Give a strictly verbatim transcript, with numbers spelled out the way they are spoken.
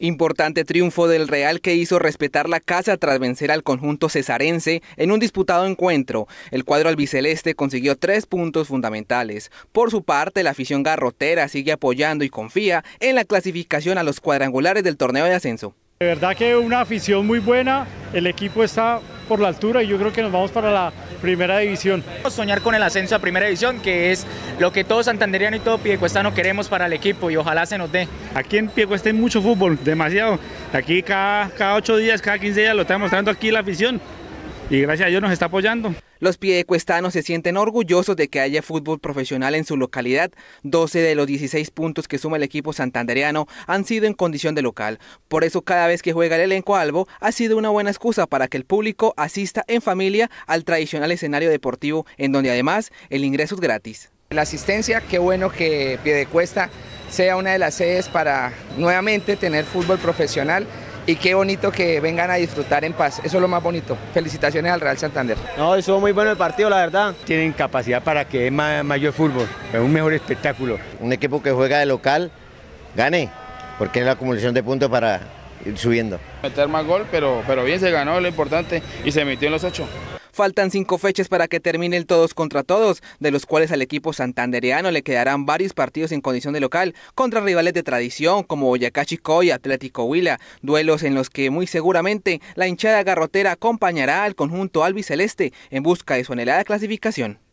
Importante triunfo del Real que hizo respetar la casa tras vencer al conjunto cesarense en un disputado encuentro. El cuadro albiceleste consiguió tres puntos fundamentales. Por su parte, la afición garrotera sigue apoyando y confía en la clasificación a los cuadrangulares del torneo de ascenso. De verdad que una afición muy buena, el equipo está por la altura y yo creo que nos vamos para la primera división. Soñar con el ascenso a primera división, que es lo que todo santandereano y todo piedecuestano queremos para el equipo y ojalá se nos dé. Aquí en Piedecuesta hay mucho fútbol, demasiado. Aquí cada, cada ocho días, cada quince días lo está mostrando aquí la afición y gracias a Dios nos está apoyando. Los piedecuestanos se sienten orgullosos de que haya fútbol profesional en su localidad. doce de los dieciséis puntos que suma el equipo santandereano han sido en condición de local. Por eso cada vez que juega el elenco albo ha sido una buena excusa para que el público asista en familia al tradicional escenario deportivo, en donde además el ingreso es gratis. La asistencia, qué bueno que Piedecuesta sea una de las sedes para nuevamente tener fútbol profesional. Y qué bonito que vengan a disfrutar en paz, eso es lo más bonito. Felicitaciones al Real Santander. No, estuvo muy bueno el partido, la verdad. Tienen capacidad para que es mayor fútbol, es un mejor espectáculo. Un equipo que juega de local, gane, porque es la acumulación de puntos para ir subiendo. Meter más gol, pero, pero bien, se ganó lo importante y se metió en los ocho. Faltan cinco fechas para que termine el todos contra todos, de los cuales al equipo santandereano le quedarán varios partidos en condición de local contra rivales de tradición como Boyacá Chicó y Atlético Huila, duelos en los que muy seguramente la hinchada garrotera acompañará al conjunto albiceleste en busca de su anhelada clasificación.